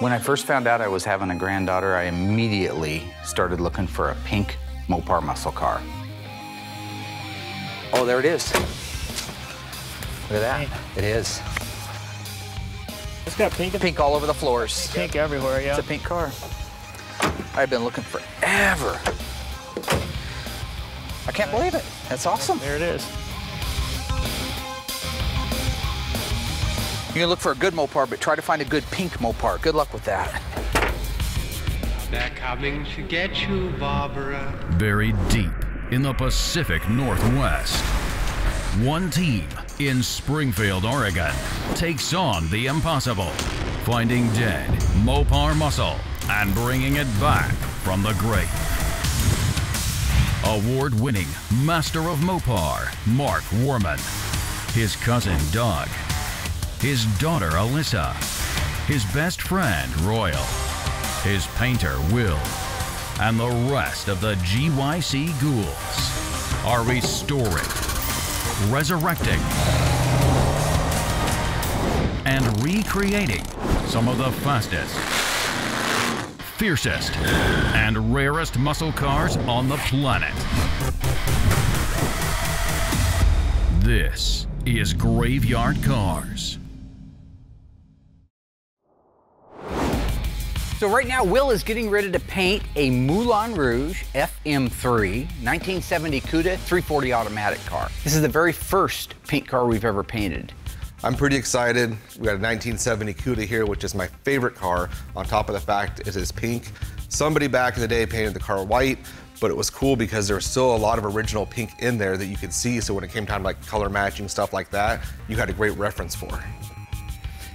When I first found out I was having a granddaughter, I immediately started looking for a pink Mopar muscle car. Oh, there it is. Look at that. It is. It's got pink. Pink all over the floors. Pink everywhere, yeah. It's a pink car. I've been looking forever. I can't believe it. That's awesome. There it is. You can look for a good Mopar, but try to find a good pink Mopar. Good luck with that. They're coming to get you, Barbara. Buried deep in the Pacific Northwest, one team in Springfield, Oregon, takes on the impossible, finding dead Mopar muscle and bringing it back from the grave. Award-winning master of Mopar, Mark Worman, his cousin Doug, his daughter Alyssa, his best friend Royal, his painter Will, and the rest of the GYC ghouls are restoring, resurrecting, and recreating some of the fastest, fiercest, and rarest muscle cars on the planet. This is Graveyard Carz. So right now, Will is getting ready to paint a Moulin Rouge FM3 1970 Cuda 340 automatic car. This is the very first paint car we've ever painted. I'm pretty excited. We got a 1970 Cuda here, which is my favorite car, on top of the fact it is pink. Somebody back in the day painted the car white, but it was cool because there was still a lot of original pink in there that you could see, so when it came time to like color matching, stuff like that, you had a great reference for.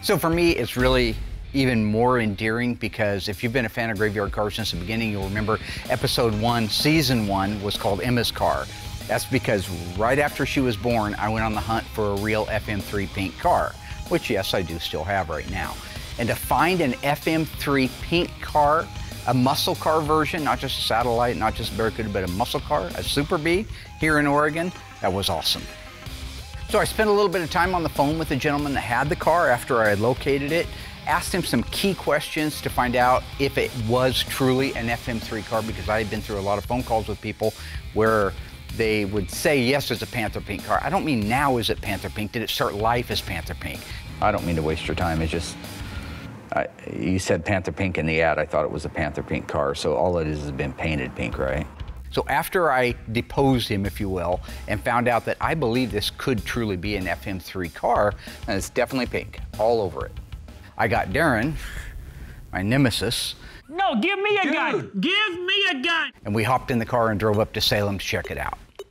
So for me, it's really even more endearing because if you've been a fan of Graveyard Carz since the beginning, you'll remember episode 1, season 1 was called Emma's Car. That's because right after she was born, I went on the hunt for a real FM3 pink car, which yes, I do still have right now. And to find an FM3 pink car, a muscle car version, not just a satellite, not just Barracuda, but a muscle car, a Super Bee here in Oregon, that was awesome. So I spent a little bit of time on the phone with the gentleman that had the car after I had located it. Asked him some key questions to find out if it was truly an FM3 car, because I had been through a lot of phone calls with people where they would say, yes, it's a Panther Pink car. I don't mean now is it Panther Pink, did it start life as Panther Pink? I don't mean to waste your time, it's just, you said Panther Pink in the ad, I thought it was a Panther Pink car, so all it is has been painted pink, right? So after I deposed him, if you will, and found out that I believe this could truly be an FM3 car, and it's definitely pink, all over it. I got Darren, my nemesis. No, give me a gun! Give me a gun! And we hopped in the car and drove up to Salem to check it out. A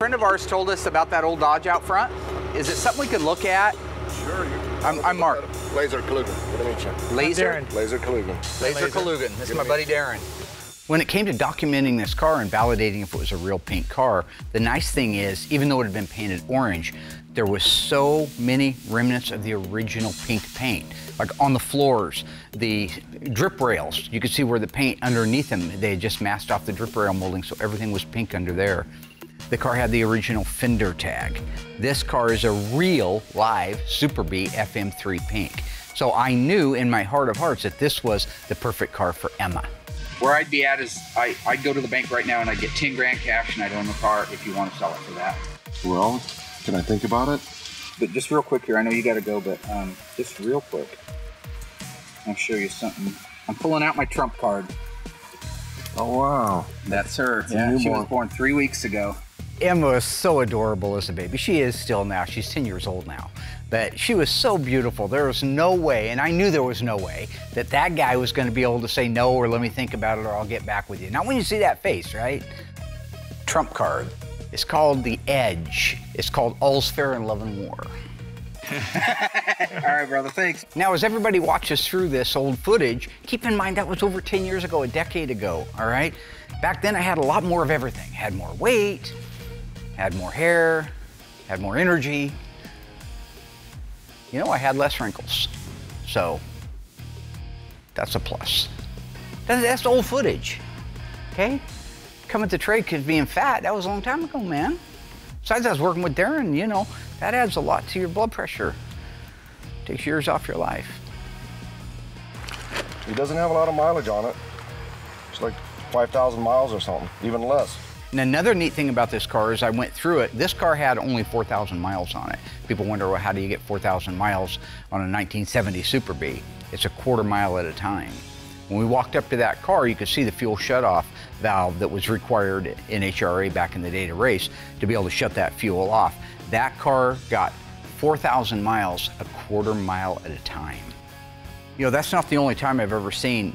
friend of ours told us about that old Dodge out front. Is it something we could look at? Sure. I'm Mark. Laser Kalugan. What do you mean? Laser? Laser Kalugan. Laser Kalugan. This is my buddy Darren. When it came to documenting this car and validating if it was a real pink car, the nice thing is, even though it had been painted orange, there was so many remnants of the original pink paint. Like on the floors, the drip rails, you could see where the paint underneath them, they had just masked off the drip rail molding, so everything was pink under there. The car had the original fender tag. This car is a real live Super Bee FM3 pink. So I knew in my heart of hearts that this was the perfect car for Emma. Where I'd be at is I'd go to the bank right now and I'd get 10 grand cash and I'd own the car if you want to sell it for that. Well, can I think about it? But just real quick here, I know you got to go, but just real quick, I'll show you something. I'm pulling out my trump card. Oh, wow. That's her. Yeah, she was born 3 weeks ago. Emma was so adorable as a baby. She is still now. She's 10 years old now. But she was so beautiful. There was no way, and I knew there was no way, that that guy was going to be able to say no or let me think about it or I'll get back with you. Not when you see that face, right? Trump card. It's called The Edge. It's called All's Fair in Love and War. All right, brother, thanks. Now, as everybody watches through this old footage, keep in mind that was over 10 years ago, a decade ago, all right? Back then, I had a lot more of everything. Had more weight, had more hair, had more energy. You know, I had less wrinkles. So, that's a plus. That's old footage, okay? Coming to trade because being fat, that was a long time ago, man. Besides, I was working with Darren, you know, that adds a lot to your blood pressure. Takes years off your life. It doesn't have a lot of mileage on it. It's like 5,000 miles or something, even less. And another neat thing about this car is I went through it. This car had only 4,000 miles on it. People wonder, well, how do you get 4,000 miles on a 1970 Super Bee? It's a quarter mile at a time. When we walked up to that car, you could see the fuel shutoff valve that was required in HRA back in the day to race to be able to shut that fuel off. That car got 4,000 miles a quarter mile at a time. You know, that's not the only time I've ever seen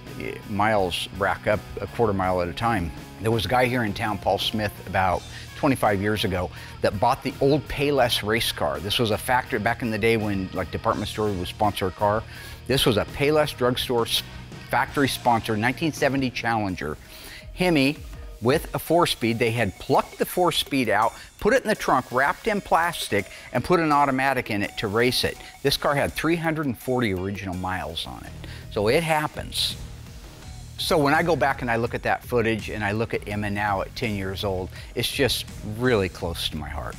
miles rack up a quarter mile at a time. There was a guy here in town, Paul Smith, about 25 years ago that bought the old Payless race car. This was a factory back in the day when like department store would sponsor a car. This was a Payless drugstore factory sponsor 1970 Challenger Hemi with a 4-speed. They had plucked the 4-speed out, put it in the trunk, wrapped in plastic, and put an automatic in it to race it. This car had 340 original miles on it. So it happens. So when I go back and I look at that footage and I look at Emma now at 10 years old, it's just really close to my heart.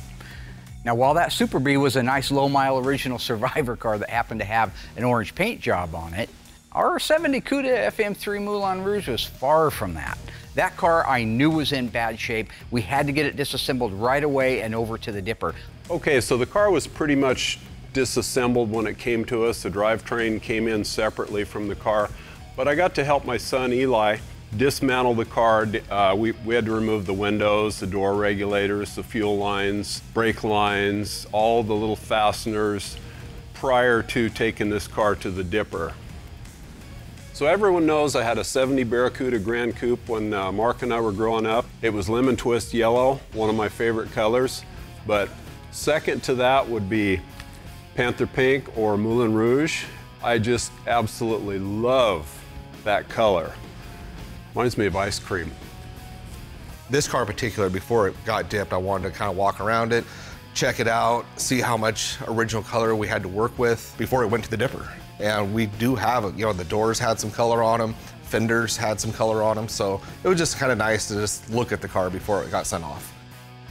Now, while that Super Bee was a nice low-mile original survivor car that happened to have an orange paint job on it, our 70 Cuda FM3 Moulin Rouge was far from that. That car I knew was in bad shape. We had to get it disassembled right away and over to the dipper. Okay, so the car was pretty much disassembled when it came to us. The drivetrain came in separately from the car. But I got to help my son, Eli, dismantle the car. We had to remove the windows, the door regulators, the fuel lines, brake lines, all the little fasteners prior to taking this car to the dipper. So everyone knows I had a 70 Barracuda Grand Coupe when Mark and I were growing up. It was lemon twist yellow, one of my favorite colors. But second to that would be Panther Pink or Moulin Rouge. I just absolutely love that color. Reminds me of ice cream. This car in particular, before it got dipped, I wanted to kind of walk around it, check it out, see how much original color we had to work with before it went to the dipper. And we do have, you know, the doors had some color on them, fenders had some color on them, so it was just kind of nice to just look at the car before it got sent off.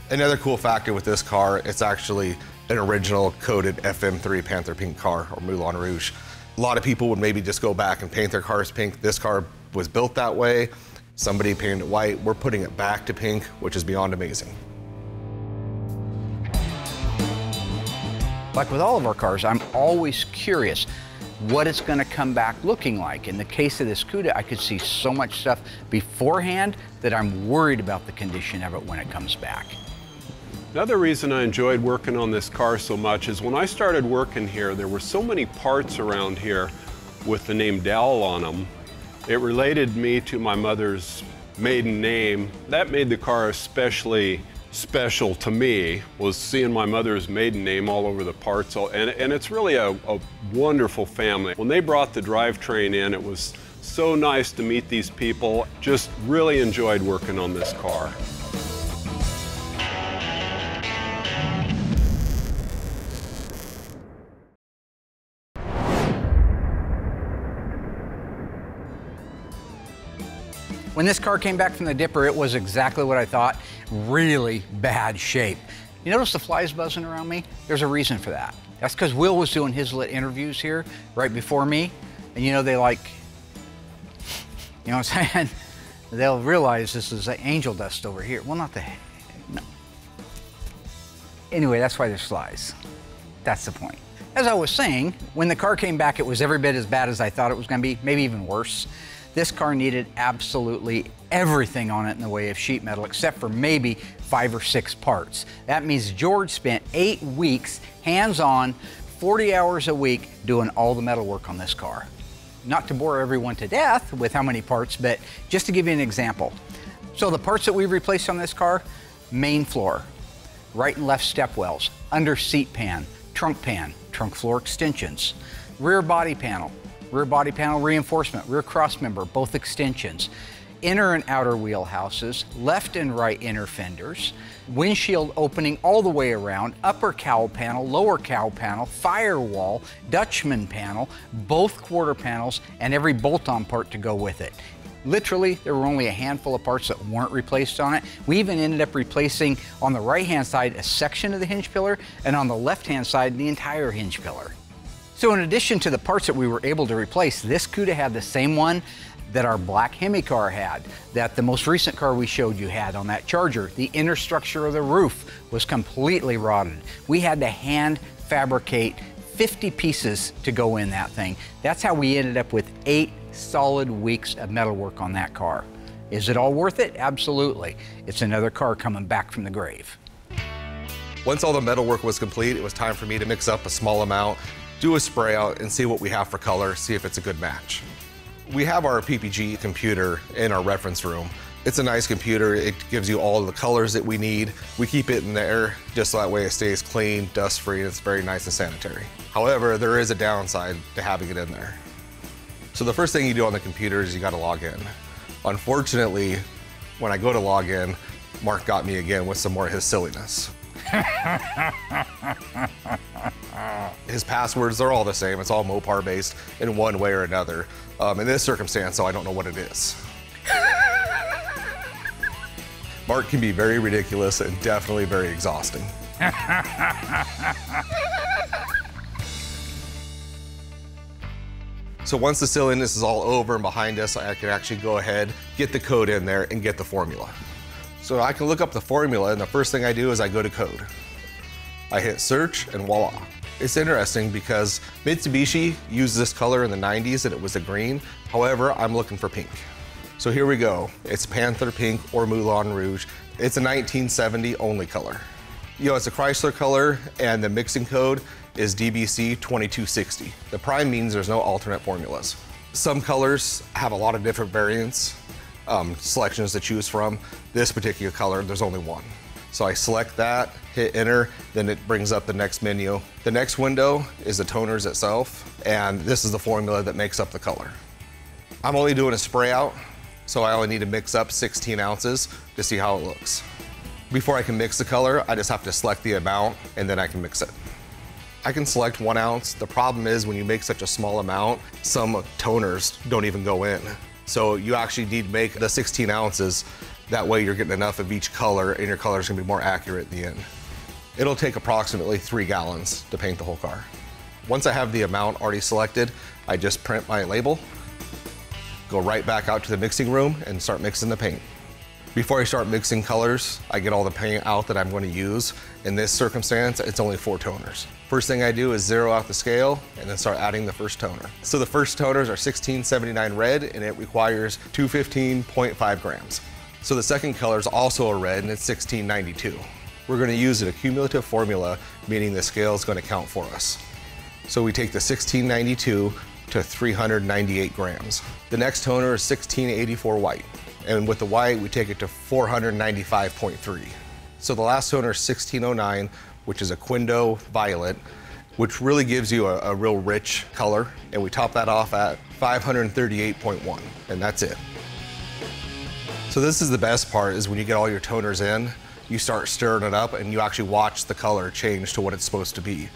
Another cool factor with this car, it's actually an original coated FM3 Panther Pink car or Moulin Rouge. A lot of people would maybe just go back and paint their cars pink. This car was built that way. Somebody painted it white. We're putting it back to pink, which is beyond amazing. Like with all of our cars, I'm always curious what it's going to come back looking like. In the case of this Cuda, I could see so much stuff beforehand that I'm worried about the condition of it when it comes back. Another reason I enjoyed working on this car so much is when I started working here, there were so many parts around here with the name Dowell on them. It related me to my mother's maiden name. That made the car especially special to me, was seeing my mother's maiden name all over the parts. And it's really a wonderful family. When they brought the drivetrain in, it was so nice to meet these people. Just really enjoyed working on this car. When this car came back from the dipper, it was exactly what I thought, really bad shape. You notice the flies buzzing around me? There's a reason for that. That's because Will was doing his lit interviews here right before me, and you know, they like, you know what I'm saying? They'll realize this is angel dust over here. Well, not the, no. Anyway, that's why there's flies. That's the point. As I was saying, when the car came back, it was every bit as bad as I thought it was gonna be, maybe even worse. This car needed absolutely everything on it in the way of sheet metal, except for maybe 5 or 6 parts. That means George spent 8 weeks, hands-on, 40 hours a week, doing all the metal work on this car. Not to bore everyone to death with how many parts, but just to give you an example. So the parts that we replaced on this car, main floor, right and left stepwells, under seat pan, trunk floor extensions, rear body panel reinforcement, rear crossmember, both extensions, inner and outer wheel houses, left and right inner fenders, windshield opening all the way around, upper cowl panel, lower cowl panel, firewall, Dutchman panel, both quarter panels, and every bolt-on part to go with it. Literally, there were only a handful of parts that weren't replaced on it. We even ended up replacing, on the right-hand side, a section of the hinge pillar, and on the left-hand side, the entire hinge pillar. So in addition to the parts that we were able to replace, this Cuda had the same one that our black Hemi car had, that the most recent car we showed you had on that Charger. The inner structure of the roof was completely rotted. We had to hand fabricate 50 pieces to go in that thing. That's how we ended up with 8 solid weeks of metal work on that car. Is it all worth it? Absolutely. It's another car coming back from the grave. Once all the metal work was complete, it was time for me to mix up a small amount, do a spray out, and see what we have for color, see if it's a good match. We have our PPG computer in our reference room. It's a nice computer. It gives you all the colors that we need. We keep it in there just so that way it stays clean, dust-free, and it's very nice and sanitary. However, there is a downside to having it in there. So the first thing you do on the computer is you gotta log in. Unfortunately, when I go to log in, Mark got me again with some more of his silliness. His passwords, they're all the same. It's all Mopar based in one way or another. In this circumstance, so I don't know what it is. Mark can be very ridiculous and definitely very exhausting. So once the silliness is all over and behind us, I can actually go ahead, get the code in there, and get the formula. So I can look up the formula, and the first thing I do is I go to code. I hit search, and voila. It's interesting because Mitsubishi used this color in the 90s, and it was a green. However, I'm looking for pink. So here we go. It's Panther Pink or Moulin Rouge. It's a 1970 only color. You know, it's a Chrysler color, and the mixing code is DBC 2260. The prime means there's no alternate formulas. Some colors have a lot of different variants. Selections to choose from. This particular color, there's only one. So I select that, hit enter, then it brings up the next menu. The next window is the toners itself, and this is the formula that makes up the color. I'm only doing a spray out, so I only need to mix up 16 ounces to see how it looks. Before I can mix the color, I just have to select the amount, and then I can mix it. I can select 1 ounce. The problem is when you make such a small amount, some toners don't even go in. So you actually need to make the 16 ounces. That way you're getting enough of each color and your color's gonna be more accurate at the end. It'll take approximately 3 gallons to paint the whole car. Once I have the amount already selected, I just print my label, go right back out to the mixing room and start mixing the paint. Before I start mixing colors, I get all the paint out that I'm gonna use. In this circumstance, it's only 4 toners. First thing I do is zero out the scale and then start adding the first toner. So the first toners are 1679 red and it requires 215.5 grams. So the second color is also a red and it's 1692. We're gonna use an accumulative formula, meaning the scale is gonna count for us. So we take the 1692 to 398 grams. The next toner is 1684 white. And with the white, we take it to 495.3. So the last toner is 1609, which is a Quindo Violet, which really gives you a real rich color. And we top that off at 538.1, and that's it. So this is the best part, is when you get all your toners in, you start stirring it up, and you actually watch the color change to what it's supposed to be.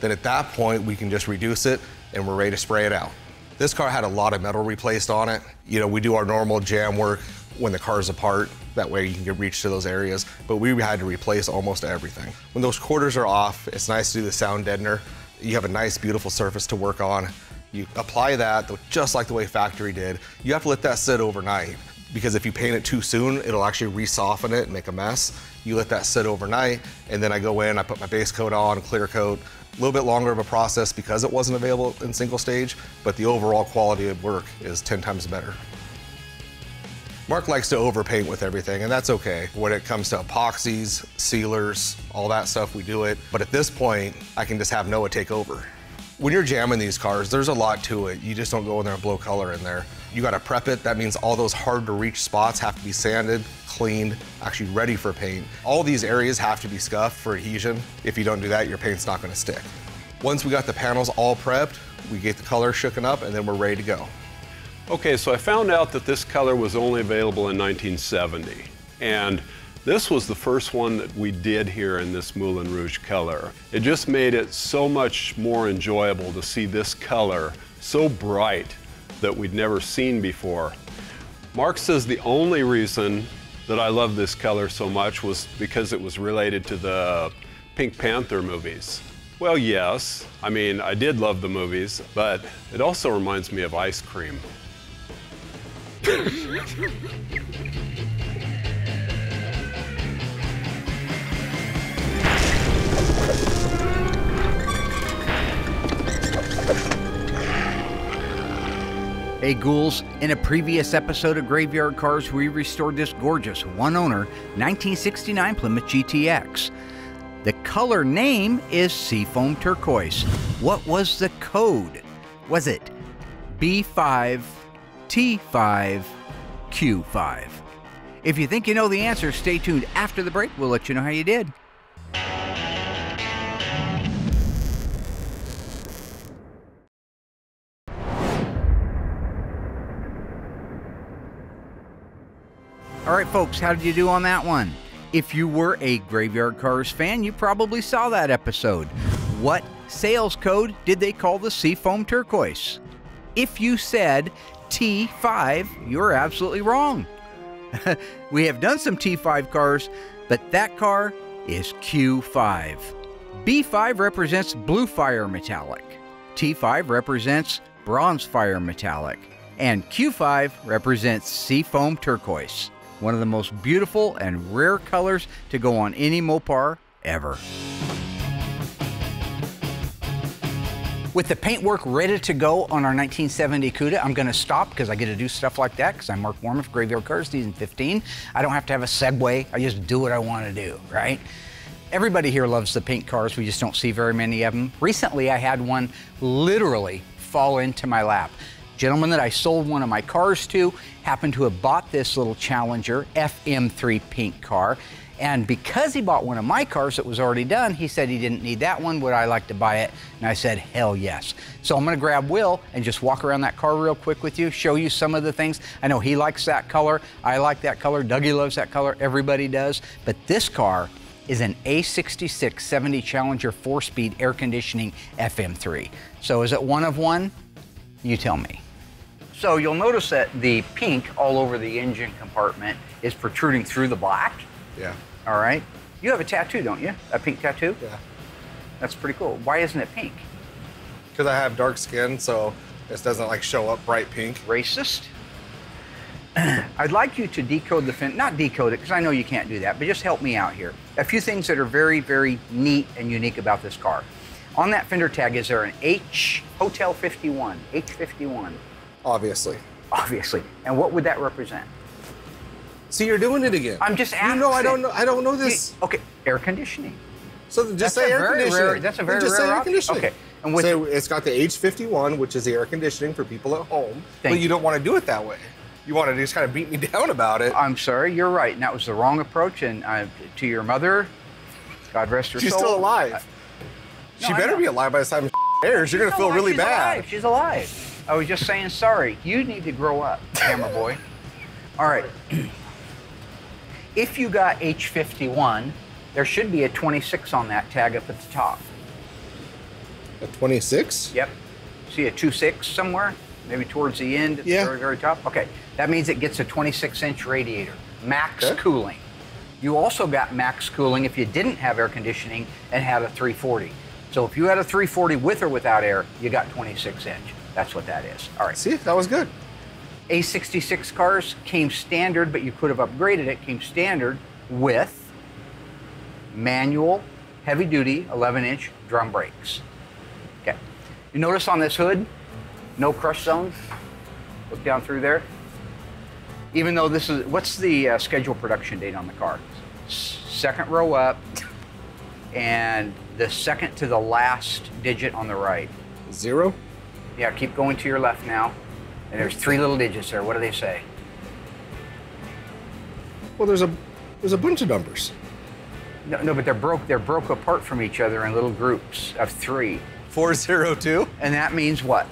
Then at that point, we can just reduce it, and we're ready to spray it out. This car had a lot of metal replaced on it. You know, we do our normal jam work when the car's apart. That way you can reach to those areas, but we had to replace almost everything. When those quarters are off, it's nice to do the sound deadener. You have a nice, beautiful surface to work on. You apply that just like the way factory did. You have to let that sit overnight because if you paint it too soon, it'll actually re-soften it and make a mess. You let that sit overnight, and then I go in, I put my base coat on, clear coat. A little bit longer of a process because it wasn't available in single stage, but the overall quality of work is 10 times better. Mark likes to overpaint with everything, and that's okay. When it comes to epoxies, sealers, all that stuff, we do it. But at this point, I can just have Noah take over. When you're jamming these cars, there's a lot to it. You just don't go in there and blow color in there. You gotta prep it. That means all those hard to reach spots have to be sanded, cleaned, actually ready for paint. All these areas have to be scuffed for adhesion. If you don't do that, your paint's not gonna stick. Once we got the panels all prepped, we get the color shooken up and then we're ready to go. Okay, so I found out that this color was only available in 1970. And this was the first one that we did here in this Moulin Rouge color. It just made it so much more enjoyable to see this color so bright that we'd never seen before. Mark says the only reason that I love this color so much was because it was related to the Pink Panther movies. Well, yes. I mean, I did love the movies, but it also reminds me of ice cream. Hey ghouls, in a previous episode of Graveyard Carz, we restored this gorgeous one-owner 1969 Plymouth GTX. The color name is Seafoam Turquoise. What was the code? Was it B5, T5, Q5? If you think you know the answer, stay tuned. After the break, we'll let you know how you did. All right, folks, how did you do on that one? If you were a Graveyard Carz fan, you probably saw that episode. What sales code did they call the Seafoam Turquoise? If you said T5, you're absolutely wrong. We have done some T5 cars, but that car is Q5. B5 represents blue fire metallic. T5 represents bronze fire metallic. And Q5 represents Seafoam Turquoise. One of the most beautiful and rare colors to go on any Mopar ever. With the paintwork ready to go on our 1970 Cuda, I'm gonna stop because I get to do stuff like that because I'm Mark Worman for Graveyard Carz Season 15. I don't have to have a segue, I just do what I wanna do, right? Everybody here loves the pink cars, we just don't see very many of them. Recently, I had one literally fall into my lap. Gentleman that I sold one of my cars to happened to have bought this little Challenger FM3 pink car. And because he bought one of my cars that was already done, he said he didn't need that one. Would I like to buy it? And I said, hell yes. So I'm gonna grab Will and just walk around that car real quick with you, show you some of the things. I know he likes that color. I like that color. Dougie loves that color. Everybody does. But this car is an A66 70 Challenger 4-speed air conditioning FM3. So is it one of one? You tell me. So you'll notice that the pink all over the engine compartment is protruding through the black. Yeah. All right. You have a tattoo, don't you? A pink tattoo? Yeah. That's pretty cool. Why isn't it pink? Because I have dark skin, so this doesn't like show up bright pink. Racist. I'd like you to decode the fence, not decode it, because I know you can't do that, but just help me out here. A few things that are very, very neat and unique about this car. On that fender tag, is there an H, Hotel 51, H51? Obviously. Obviously. And what would that represent? See, you're doing it again. I'm just asking. You know, I don't know this. Okay, air conditioning. So just say air conditioning. That's a very rare option. Okay. And with so it's got the H51, which is the air conditioning for people at home. But you don't want to do it that way. You want to just kind of beat me down about it. I'm sorry, you're right. And that was the wrong approach. And to your mother, God rest her soul. She's still alive. She better be alive by the time airs. You're going to feel really bad. She's alive. She's alive. I was just saying, sorry, you need to grow up, camera boy. All right. If you got H51, there should be a 26 on that tag up at the top. A 26? Yep. See a 26 somewhere? Maybe towards the end, at the very, very top? Okay. That means it gets a 26-inch radiator, max cooling. You also got max cooling if you didn't have air conditioning and had a 340. So if you had a 340 with or without air, you got 26-inch. That's what that is. All right. See, that was good. A66 cars came standard, but you could have upgraded it. Came standard with manual, heavy-duty, 11-inch drum brakes. Okay. You notice on this hood, no crush zones. Look down through there. Even though this is, what's the scheduled production date on the car? Second row up, and the second to the last digit on the right. 0? Yeah, keep going to your left now. And there's 3 little digits there. What do they say? Well, there's a bunch of numbers. No, but they're broke apart from each other in little groups of 3. 402? And that means what?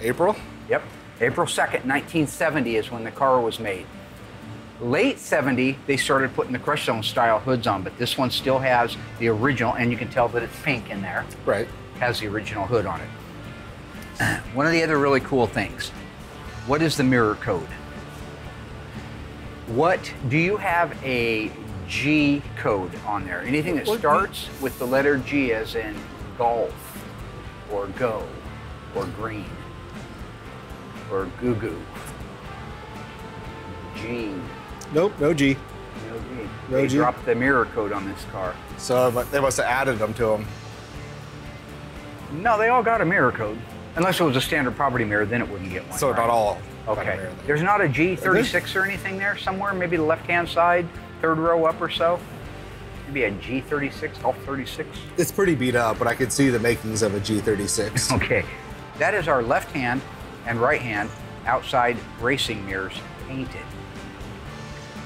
April? Yep. April 2nd, 1970 is when the car was made. Late 70, they started putting the crush zone style hoods on, but this one still has the original, and you can tell that it's pink in there. Right. It has the original hood on it. One of the other really cool things, what is the mirror code? What, do you have a G code on there. Anything that starts with the letter G, as in golf, or go, or green, or goo-goo. G. Nope, no G. No G. No they G. Dropped the mirror code on this car. So they must have added them to them. No, they all got a mirror code. Unless it was a standard property mirror, then it wouldn't get one. So right? Not all. Okay. There's not a G36 or anything there somewhere? Maybe the left-hand side, third row up or so? Maybe a G36, Golf 36? It's pretty beat up, but I could see the makings of a G36. Okay. That is our left-hand and right-hand outside racing mirrors painted.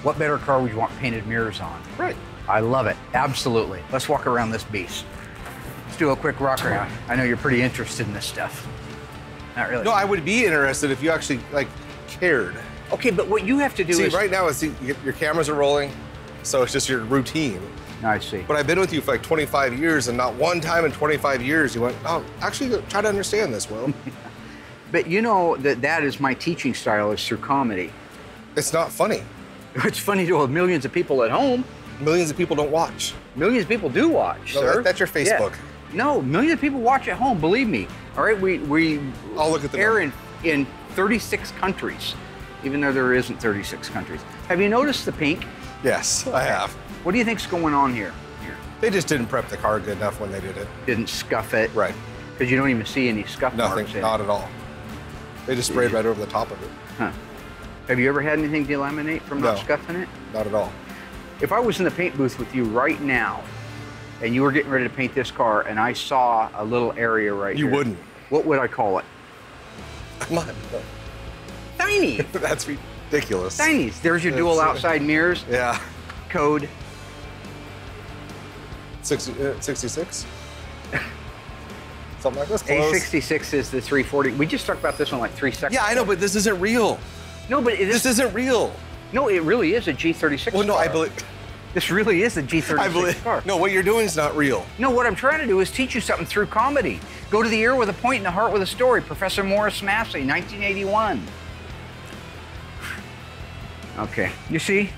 What better car would you want painted mirrors on? Right. I love it. Absolutely. Let's walk around this beast. Let's do a quick rock around. I know you're pretty interested in this stuff. Not really. No, I would be interested if you actually like cared. Okay, but what you have to do is right now is your cameras are rolling, so it's just your routine. I see. But I've been with you for like 25 years, and not one time in 25 years you went, oh, actually try to understand this, Will. But you know that is my teaching style, is through comedy. It's not funny. It's funny to millions of people at home. Millions of people don't watch. Millions of people do watch, no, sir. That's your Facebook. Yeah. No, millions of people watch at home, believe me. All right, we look at the air in 36 countries, even though there isn't 36 countries. Have you noticed the pink? Yes, I have. What do you think's going on here? They just didn't prep the car good enough when they did it. Didn't scuff it. Right. Because you don't even see any scuff marks in it. Nothing, not at all. They just sprayed right over the top of it. Huh. Have you ever had anything delaminate from not scuffing it? Not at all. If I was in the paint booth with you right now, and you were getting ready to paint this car, and I saw a little area right here. You wouldn't. What would I call it? Come on. Tiny. That's ridiculous. Tinies. There's your dual outside mirrors. Yeah. Code. 66? Something like this. Close. A66 is the 340. We just talked about this one like 3 seconds ago. Yeah, I know, but this isn't real. No, but this isn't real. No, it really is a G36 car. Well, no, I believe. This really is a G36 car. No, what you're doing is not real. No, what I'm trying to do is teach you something through comedy. Go to the ear with a point and the heart with a story. Professor Morris Massey, 1981. Okay, you see?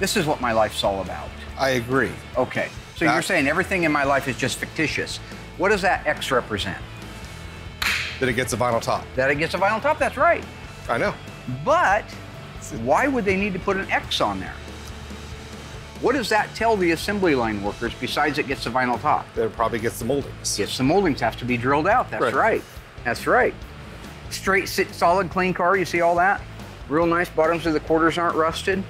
This is what my life's all about. I agree. Okay, so you're saying everything in my life is just fictitious. What does that X represent? That it gets a vinyl top. That it gets a vinyl top, that's right. I know. But why would they need to put an X on there? What does that tell the assembly line workers besides it gets a vinyl top? It probably gets the moldings. Gets the moldings, have to be drilled out. That's right. That's right. Straight, solid, clean car. You see all that? Real nice. Bottoms of the quarters aren't rusted.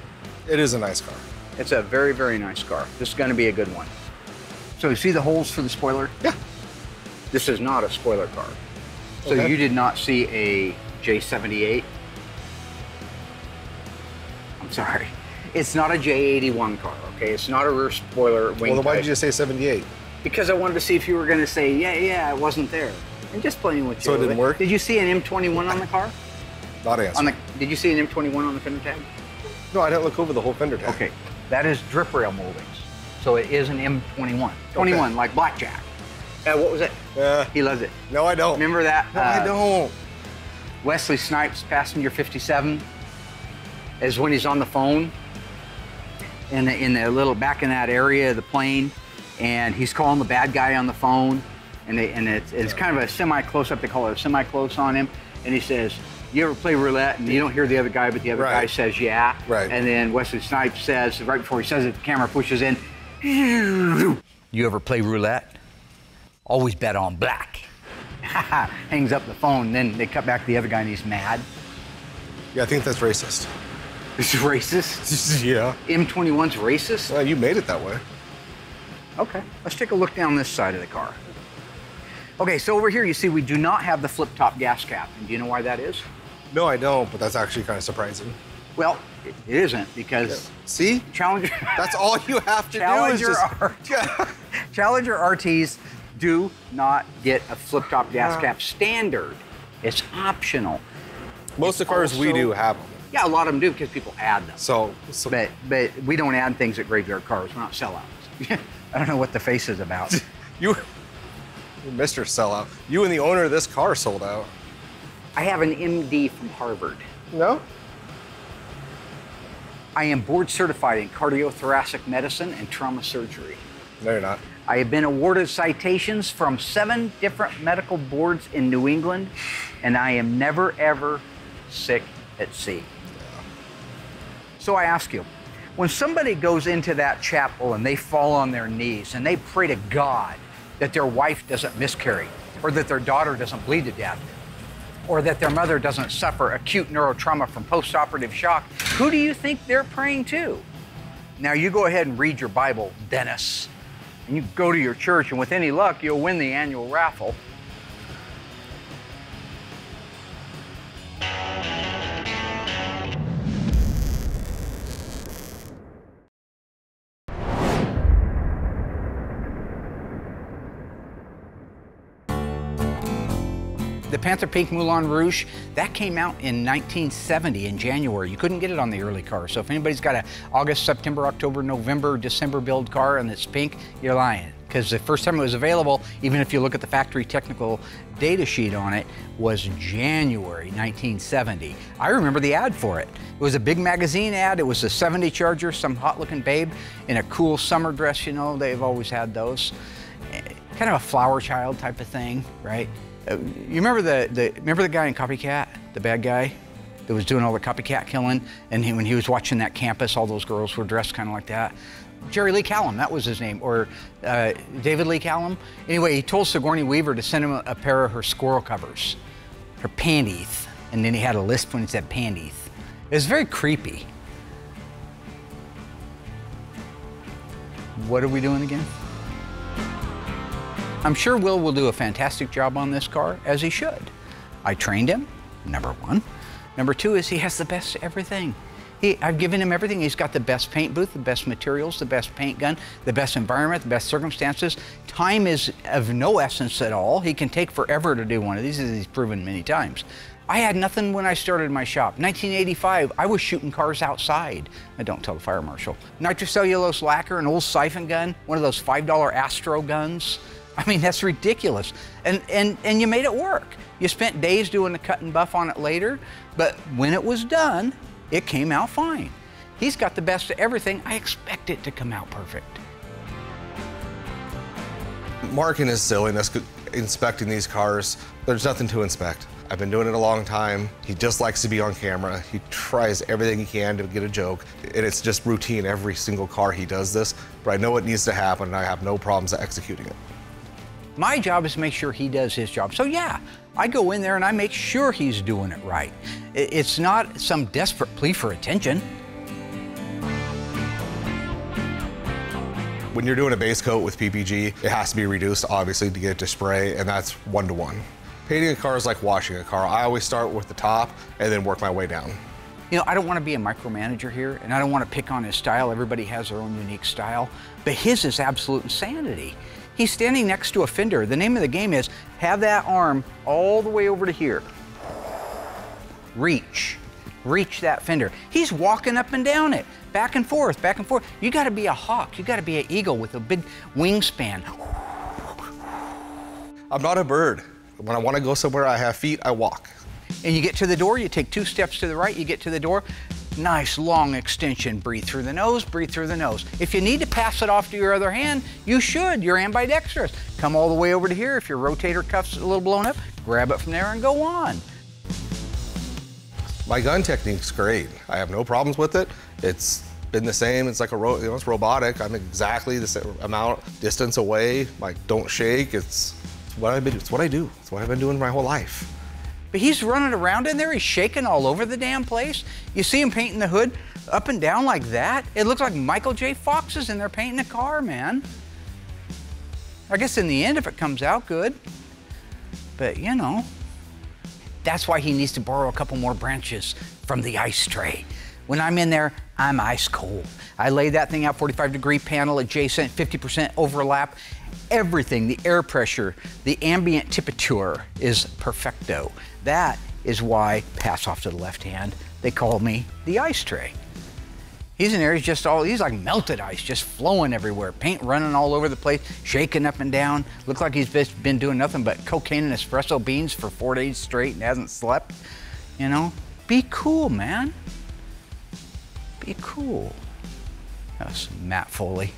It is a nice car. It's a very, very nice car. This is going to be a good one. So you see the holes for the spoiler? Yeah. This is not a spoiler car. So you did not see a J78? I'm sorry. It's not a J81 car, okay? It's not a rear spoiler wing. Well, then why did you say 78? Because I wanted to see if you were going to say, yeah, I wasn't there. I'm just playing with you. So it didn't work? Did you see an M21 on the car? Not answering. Did you see an M21 on the fender tag? No, I didn't look over the whole fender tag. Okay. That is drip rail moldings. So it is an M21. 21, like blackjack. What was it? He loves it. No, I don't. Remember that? No, I don't. Wesley Snipes, passenger 57. Is when he's on the phone in the little back in that area of the plane, and he's calling the bad guy on the phone, and it's kind of a semi-close up. They call it a semi-close on him, and he says, "You ever play roulette?" And you don't hear the other guy, but the other guy says, "Yeah." Right. And then Wesley Snipes says, right before he says it, the camera pushes in. You ever play roulette? Always bet on black. Hangs up the phone. Then they cut back to the other guy, and he's mad. Yeah, I think that's racist. This is racist? Yeah. M21's racist? Well, you made it that way. Okay, let's take a look down this side of the car. Okay, so over here, you see we do not have the flip-top gas cap. And do you know why that is? No, I don't, but that's actually kind of surprising. Well, it isn't because... Yeah. See? Challenger... That's all you have to do is just... Challenger RTs do not get a flip-top gas cap standard. It's optional. Most of the cars we do have them. Yeah, a lot of them do because people add them. But we don't add things at Graveyard Carz. We're not sellouts. I don't know what the face is about. you Mr. Sellout. You and the owner of this car sold out. I have an MD from Harvard. No? I am board certified in cardiothoracic medicine and trauma surgery. No, you're not. I have been awarded citations from 7 different medical boards in New England, and I am never, ever sick at sea. Yeah. So I ask you, when somebody goes into that chapel and they fall on their knees and they pray to God that their wife doesn't miscarry, or that their daughter doesn't bleed to death, or that their mother doesn't suffer acute neurotrauma from post-operative shock, who do you think they're praying to? Now, you go ahead and read your Bible, Dennis, and you go to your church, and with any luck, you'll win the annual raffle. The Panther Pink Moulin Rouge, that came out in 1970 in January. You couldn't get it on the early car. So if anybody's got a August, September, October, November, December build car and it's pink, you're lying. Because the first time it was available, even if you look at the factory technical data sheet on it, was January 1970. I remember the ad for it. It was a big magazine ad. It was a 70 Charger, some hot looking babe in a cool summer dress, you know, they've always had those. Kind of a flower child type of thing, right? You remember the guy in Copycat, the bad guy that was doing all the copycat killing, and when he was watching that campus, all those girls were dressed kind of like that. Jerry Lee Callum, that was his name, or David Lee Callum. Anyway, he told Sigourney Weaver to send him a pair of her squirrel covers, her panties, and then he had a lisp when he said panties. It was very creepy. What are we doing again? I'm sure Will will do a fantastic job on this car, as he should. I trained him, number one. Number two is he has the best everything. I've given him everything. He's got the best paint booth, the best materials, the best paint gun, the best environment, the best circumstances. Time is of no essence at all. He can take forever to do one of these, as he's proven many times. I had nothing when I started my shop. 1985, I was shooting cars outside. I don't tell the fire marshal. Nitrocellulose lacquer, an old siphon gun, one of those $5 Astro guns. I mean, that's ridiculous. And you made it work. You spent days doing the cut and buff on it later, but when it was done, it came out fine. He's got the best of everything. I expect it to come out perfect. Mark and his silliness inspecting these cars, there's nothing to inspect. I've been doing it a long time. He just likes to be on camera. He tries everything he can to get a joke, and it's just routine. Every single car he does this, but I know it needs to happen, and I have no problems executing it. My job is to make sure he does his job. So yeah, I go in there and I make sure he's doing it right. It's not some desperate plea for attention. When you're doing a base coat with PPG, it has to be reduced, obviously, to get it to spray, and that's 1-to-1. Painting a car is like washing a car. I always start with the top and then work my way down. You know, I don't want to be a micromanager here, and I don't want to pick on his style. Everybody has their own unique style, but his is absolute insanity. He's standing next to a fender. The name of the game is have that arm all the way over to here. Reach that fender. He's walking up and down it, back and forth, back and forth. You gotta be a hawk. You gotta be an eagle with a big wingspan. I'm not a bird. When I wanna go somewhere, I have feet, I walk. And you get to the door, you take 2 steps to the right, you get to the door. Nice long extension, breathe through the nose, breathe through the nose. If you need to pass it off to your other hand, you should, you're ambidextrous. Come all the way over to here. If your rotator cuff's a little blown up, grab it from there and go on. My gun technique's great. I have no problems with it. It's been the same, it's like a, you know, it's robotic. I'm exactly the same amount, distance away, like don't shake. It's what I do. It's what I've been doing my whole life. But he's running around in there, he's shaking all over the damn place. You see him painting the hood up and down like that? It looks like Michael J. Fox is in there painting a car, man. I guess in the end, if it comes out good, but you know, that's why he needs to borrow a couple more branches from the ice tray. When I'm in there, I'm ice cold. I lay that thing out, 45-degree panel adjacent, 50% overlap. Everything, the air pressure, the ambient temperature is perfecto. That is why, pass off to the left hand, they call me the ice tray. He's in there, he's like melted ice, just flowing everywhere. Paint running all over the place, shaking up and down. Looked like he's been doing nothing but cocaine and espresso beans for 4 days straight and hasn't slept. You know, be cool, man. be cool. That's Matt Foley.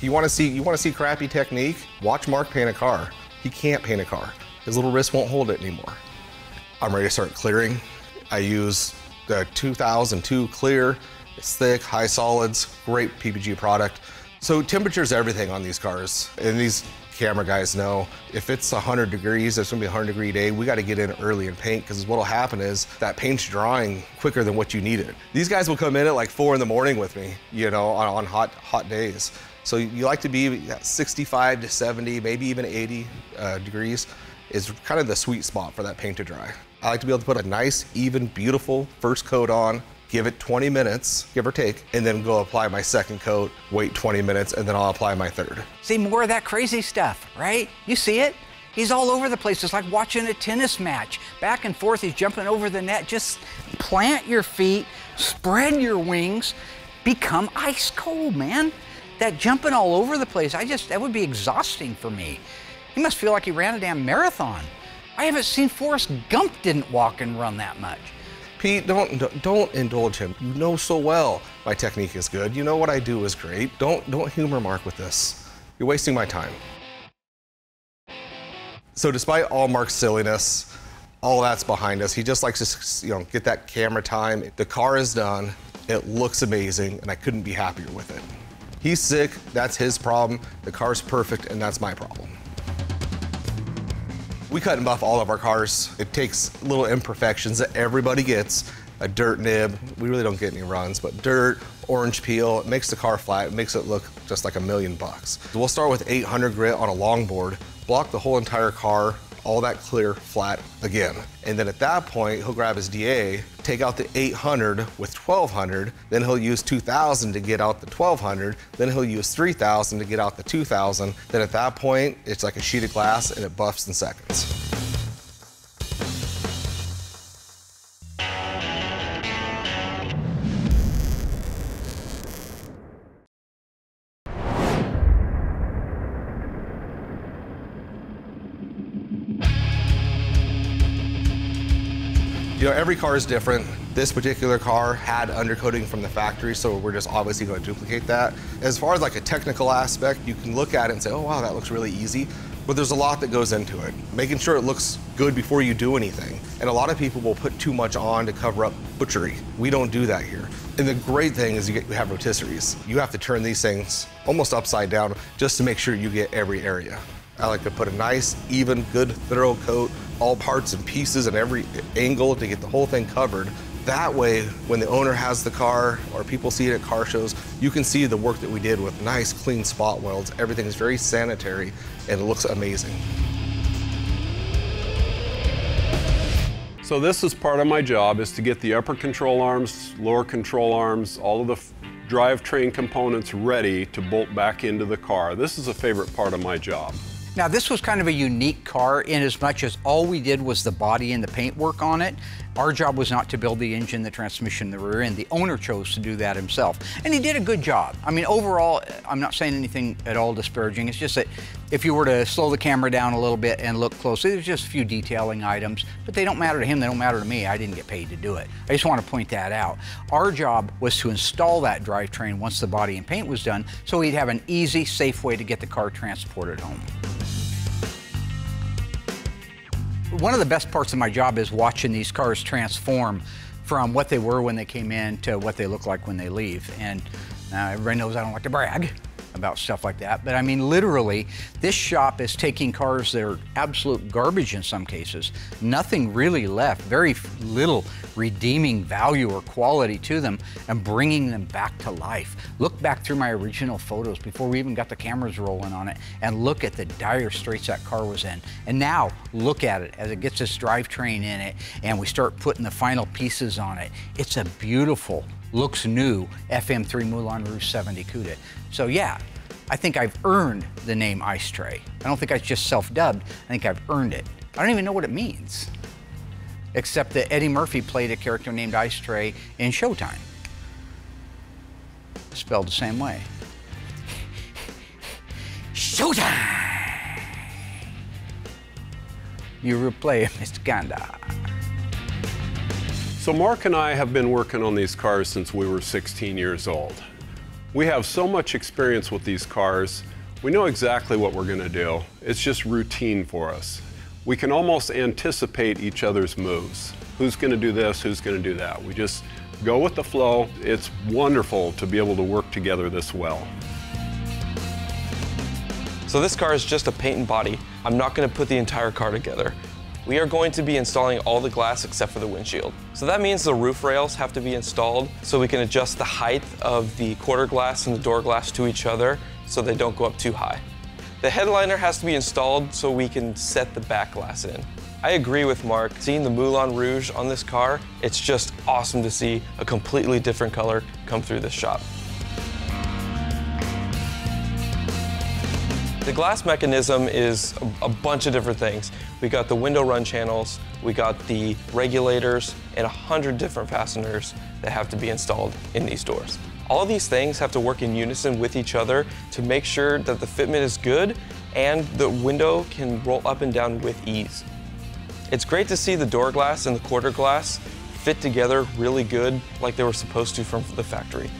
You want to see crappy technique? Watch Mark paint a car. He can't paint a car. His little wrist won't hold it anymore. I'm ready to start clearing. I use the 2002 Clear. It's thick, high solids, great PPG product. So temperature's everything on these cars. And these camera guys know if it's 100 degrees, it's gonna be a 100-degree day, we gotta get in early and paint, because what'll happen is that paint's drying quicker than what you needed. These guys will come in at like 4 in the morning with me, you know, on hot days. So you like to be at 65 to 70, maybe even 80 degrees is kind of the sweet spot for that paint to dry. I like to be able to put a nice, even, beautiful first coat on, give it 20 minutes, give or take, and then go apply my second coat, wait 20 minutes, and then I'll apply my third. See more of that crazy stuff, right? You see it? He's all over the place. It's like watching a tennis match. Back and forth, he's jumping over the net. Just plant your feet, spread your wings, become ice cold, man. That jumping all over the place, that would be exhausting for me. He must feel like he ran a damn marathon. I haven't seen Forrest Gump didn't walk and run that much. Pete, don't indulge him. You know so well my technique is good. You know what I do is great. Don't humor Mark with this. You're wasting my time. So despite all Mark's silliness, all that's behind us. He just likes to, you know, get that camera time. The car is done. It looks amazing, and I couldn't be happier with it. He's sick. That's his problem. The car's perfect, and that's my problem. We cut and buff all of our cars. It takes little imperfections that everybody gets. A dirt nib, we really don't get any runs, but dirt, orange peel, it makes the car flat, it makes it look just like $1,000,000. We'll start with 800 grit on a longboard, block the whole entire car, all that clear, flat again. And then at that point, he'll grab his DA, take out the 800 with 1200, then he'll use 2000 to get out the 1200, then he'll use 3000 to get out the 2000. Then at that point, it's like a sheet of glass and it buffs in seconds. You know, every car is different. This particular car had undercoating from the factory, so we're just obviously going to duplicate that. As far as like a technical aspect, you can look at it and say, oh wow, that looks really easy, but there's a lot that goes into it. Making sure it looks good before you do anything. And a lot of people will put too much on to cover up butchery. We don't do that here. And the great thing is you have rotisseries. You have to turn these things almost upside down just to make sure you get every area. I like to put a nice, even, good, thorough coat, all parts and pieces and every angle to get the whole thing covered. That way, when the owner has the car or people see it at car shows, you can see the work that we did with nice, clean spot welds. Everything's very sanitary and it looks amazing. So this is part of my job, is to get the upper control arms, lower control arms, all of the drivetrain components ready to bolt back into the car. This is a favorite part of my job. Now, this was kind of a unique car in as much as all we did was the body and the paint work on it. Our job was not to build the engine, the transmission, the rear end. The owner chose to do that himself. And he did a good job. I mean, overall, I'm not saying anything at all disparaging. It's just that if you were to slow the camera down a little bit and look closely, there's just a few detailing items, but they don't matter to him, they don't matter to me. I didn't get paid to do it. I just want to point that out. Our job was to install that drivetrain once the body and paint was done, so he'd have an easy, safe way to get the car transported home. One of the best parts of my job is watching these cars transform from what they were when they came in to what they look like when they leave. And everybody knows I don't like to brag about stuff like that, but I mean, literally, this shop is taking cars that are absolute garbage in some cases, nothing really left, very little redeeming value or quality to them, and bringing them back to life. Look back through my original photos before we even got the cameras rolling on it, and look at the dire straits that car was in. And now look at it as it gets this drivetrain in it and we start putting the final pieces on it. It's a beautiful, looks new FM3 Moulin Rouge 70 Cuda. So yeah, I think I've earned the name Ice Tray. I don't think I just self-dubbed, I think I've earned it. I don't even know what it means, except that Eddie Murphy played a character named Ice Tray in Showtime. Spelled the same way. Showtime! You replay Mr. Ganda. So Mark and I have been working on these cars since we were 16 years old. We have so much experience with these cars. We know exactly what we're going to do. It's just routine for us. We can almost anticipate each other's moves. Who's going to do this? Who's going to do that? We just go with the flow. It's wonderful to be able to work together this well. So this car is just a paint and body. I'm not going to put the entire car together. We are going to be installing all the glass except for the windshield. So that means the roof rails have to be installed so we can adjust the height of the quarter glass and the door glass to each other so they don't go up too high. The headliner has to be installed so we can set the back glass in. I agree with Mark. Seeing the Moulin Rouge on this car, it's just awesome to see a completely different color come through this shop. The glass mechanism is a bunch of different things. We got the window run channels, we got the regulators, and 100 different fasteners that have to be installed in these doors. All these things have to work in unison with each other to make sure that the fitment is good and the window can roll up and down with ease. It's great to see the door glass and the quarter glass fit together really good like they were supposed to from the factory.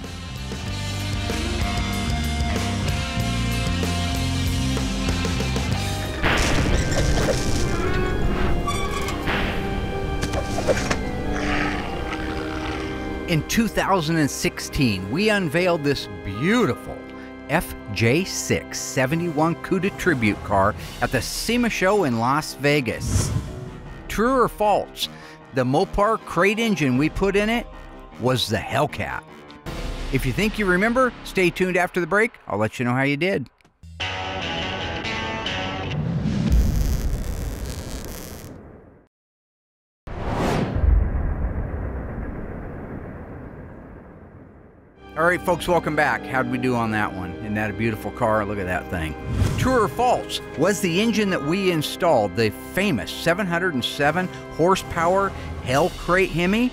In 2016, we unveiled this beautiful FJ6 71 Cuda tribute car at the SEMA show in Las Vegas. True or false, the Mopar crate engine we put in it was the Hellcat. If you think you remember, stay tuned after the break. I'll let you know how you did. All right, folks, welcome back. How'd we do on that one? Isn't that a beautiful car? Look at that thing. True or false, was the engine that we installed the famous 707 horsepower Hell Crate Hemi?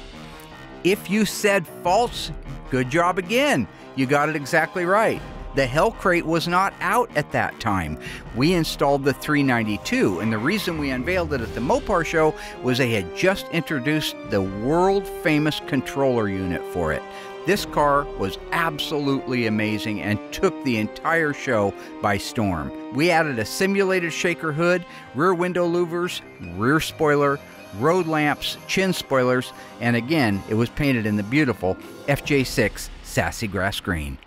If you said false, good job again. You got it exactly right. The Hell Crate was not out at that time. We installed the 392, and the reason we unveiled it at the Mopar show was they had just introduced the world-famous controller unit for it. This car was absolutely amazing and took the entire show by storm. We added a simulated shaker hood, rear window louvers, rear spoiler, road lamps, chin spoilers, and again, it was painted in the beautiful FJ6 Sassy Grass Green.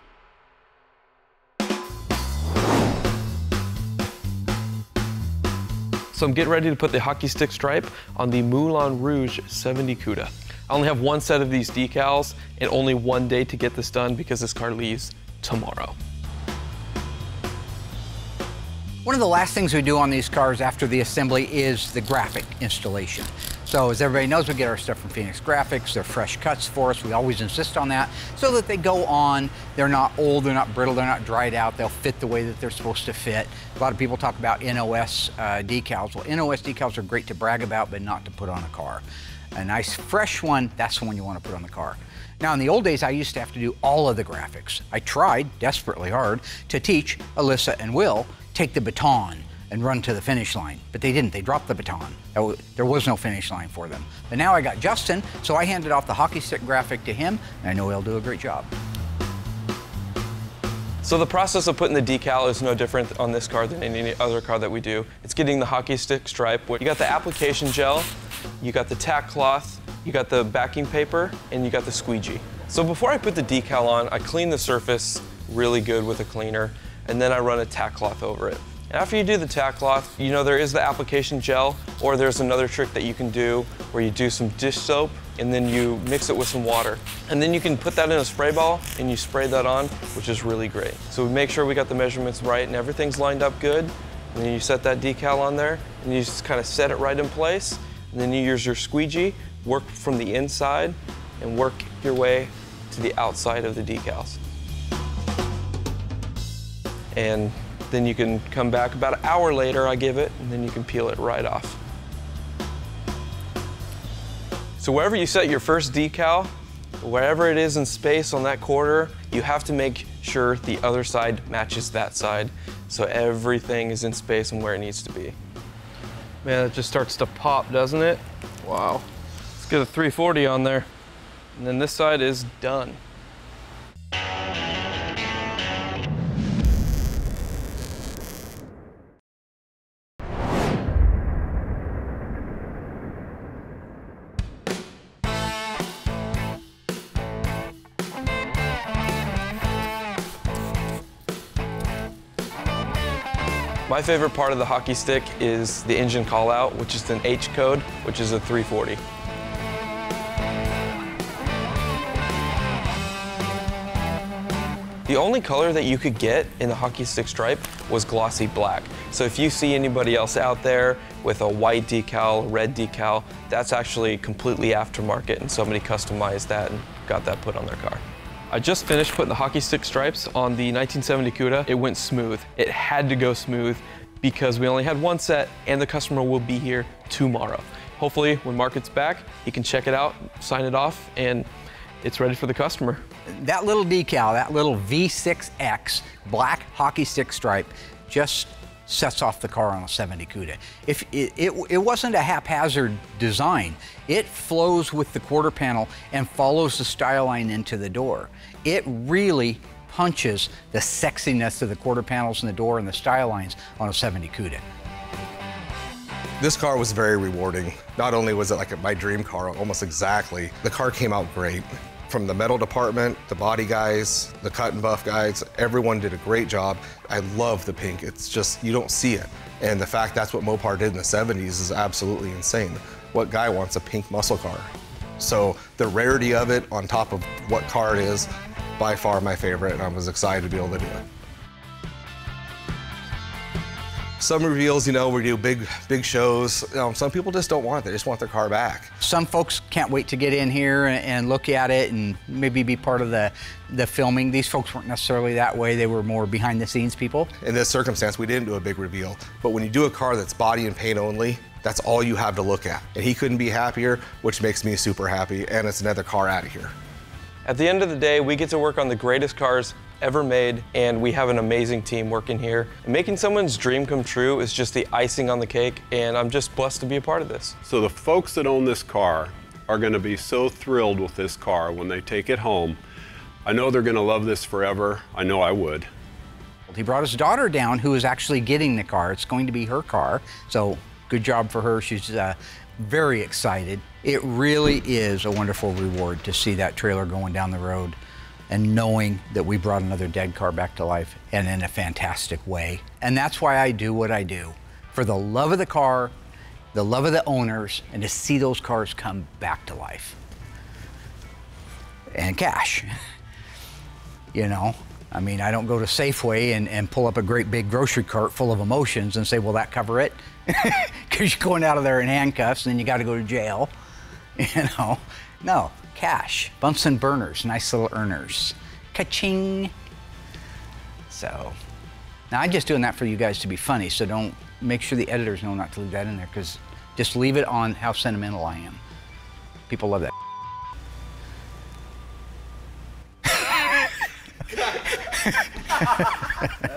So I'm getting ready to put the hockey stick stripe on the Moulin Rouge 70 Cuda. I only have one set of these decals and only one day to get this done because this car leaves tomorrow. One of the last things we do on these cars after the assembly is the graphic installation. So as everybody knows, we get our stuff from Phoenix Graphics. They're fresh cuts for us. We always insist on that so that they go on. They're not old, they're not brittle, they're not dried out. They'll fit the way that they're supposed to fit. A lot of people talk about NOS decals. Well, NOS decals are great to brag about, but not to put on a car. A nice fresh one, that's the one you want to put on the car. Now, in the old days, I used to have to do all of the graphics. I tried desperately hard to teach Alyssa and Will take the baton and run to the finish line, but they didn't. They dropped the baton. There was no finish line for them. But now I got Justin, so I handed off the hockey stick graphic to him, and I know he'll do a great job. So the process of putting the decal is no different on this car than any other car that we do. It's getting the hockey stick stripe. You got the application gel, you got the tack cloth, you got the backing paper, and you got the squeegee. So before I put the decal on, I clean the surface really good with a cleaner, and then I run a tack cloth over it. After you do the tack cloth, you know there is the application gel, or there's another trick that you can do where you do some dish soap, and then you mix it with some water. And then you can put that in a spray ball and you spray that on, which is really great. So we make sure we got the measurements right and everything's lined up good. And then you set that decal on there and you just kind of set it right in place. And then you use your squeegee, work from the inside and work your way to the outside of the decals. And then you can come back about an hour later, I give it, and then you can peel it right off. So wherever you set your first decal, wherever it is in space on that quarter, you have to make sure the other side matches that side so everything is in space and where it needs to be. Man, it just starts to pop, doesn't it? Wow. It's Let's get a 340 on there. And then this side is done. My favorite part of the hockey stick is the engine callout, which is an H code, which is a 340. The only color that you could get in the hockey stick stripe was glossy black. So if you see anybody else out there with a white decal, red decal, that's actually completely aftermarket, and somebody customized that and got that put on their car. I just finished putting the hockey stick stripes on the 1970 Cuda. It went smooth. It had to go smooth because we only had one set and the customer will be here tomorrow. Hopefully when Mark gets back, he can check it out, sign it off, and it's ready for the customer. That little decal, that little V6X black hockey stick stripe just sets off the car on a 70 Cuda. If it wasn't a haphazard design. It flows with the quarter panel and follows the style line into the door. It really punches the sexiness of the quarter panels in the door and the style lines on a 70 Cuda. This car was very rewarding. Not only was it like my dream car, almost exactly, the car came out great. From the metal department, the body guys, the cut and buff guys, everyone did a great job. I love the pink. It's just, you don't see it. And the fact that's what Mopar did in the 70s is absolutely insane. What guy wants a pink muscle car? So the rarity of it on top of what car it is, by far my favorite, and I was excited to be able to do it. Some reveals, you know, we do big shows. Some people just don't want it. They just want their car back. Some folks can't wait to get in here and look at it and maybe be part of the filming. These folks weren't necessarily that way. They were more behind the scenes people. In this circumstance, we didn't do a big reveal. But when you do a car that's body and paint only, that's all you have to look at. And he couldn't be happier, which makes me super happy. And it's another car out of here. At the end of the day, we get to work on the greatest cars ever made, and we have an amazing team working here. Making someone's dream come true is just the icing on the cake, and I'm just blessed to be a part of this. So the folks that own this car are going to be so thrilled with this car when they take it home. I know they're going to love this forever. I know I would. He brought his daughter down, who is actually getting the car. It's going to be her car, so good job for her. She's very excited. It really is a wonderful reward to see that trailer going down the road and knowing that we brought another dead car back to life, and in a fantastic way. And that's why I do what I do, for the love of the car, the love of the owners, and to see those cars come back to life. And cash, you know? I mean, I don't go to Safeway and pull up a great big grocery cart full of emotions and say, will that cover it? Because you're going out of there in handcuffs and then you gotta go to jail, you know? No. Cash, bumps and burners, nice little earners. Ka-ching. So, now I'm just doing that for you guys to be funny, so don't, make sure the editors know not to leave that in there, because just leave it on how sentimental I am. People love that.